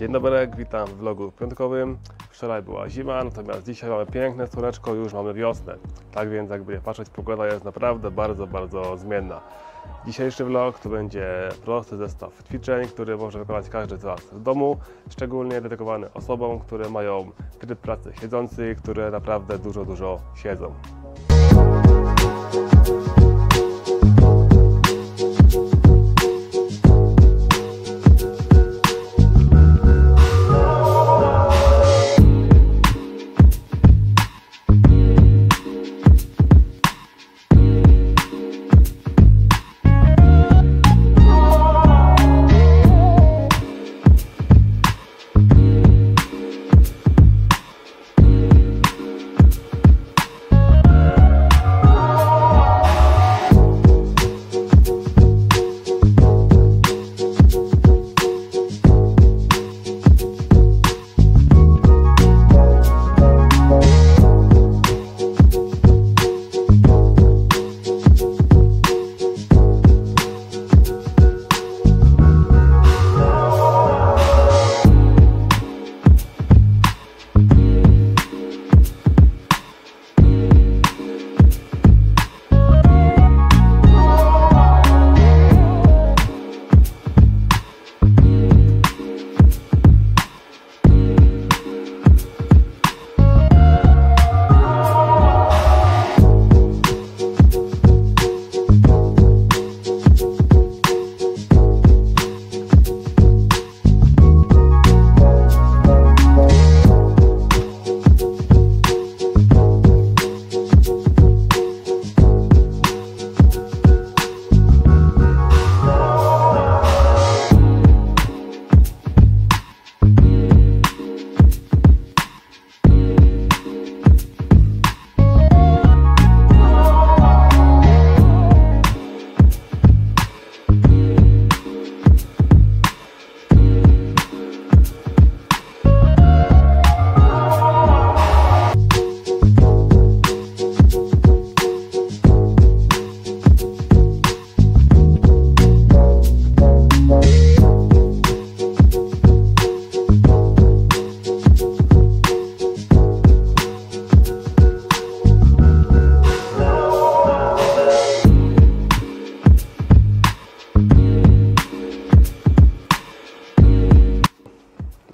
Dzień dobry, witam w vlogu piątkowym. Wczoraj była zima, natomiast dzisiaj mamy piękne słoneczko, już mamy wiosnę. Tak więc jakby nie patrzeć, pogoda jest naprawdę bardzo zmienna. Dzisiejszy vlog to będzie prosty zestaw ćwiczeń, który może wykonać każdy z Was w domu, szczególnie dedykowany osobom, które mają tryb pracy siedzący, które naprawdę dużo siedzą.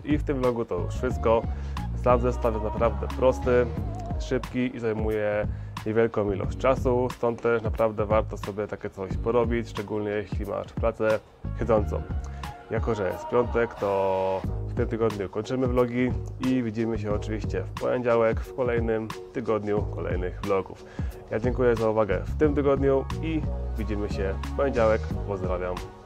I w tym vlogu to już wszystko. Sam zestaw jest naprawdę prosty, szybki i zajmuje niewielką ilość czasu, stąd też naprawdę warto sobie takie coś porobić, szczególnie jeśli masz pracę siedzącą. Jako że jest piątek, to w tym tygodniu kończymy vlogi i widzimy się oczywiście w poniedziałek w kolejnym tygodniu kolejnych vlogów. Ja dziękuję za uwagę w tym tygodniu i widzimy się w poniedziałek. Pozdrawiam.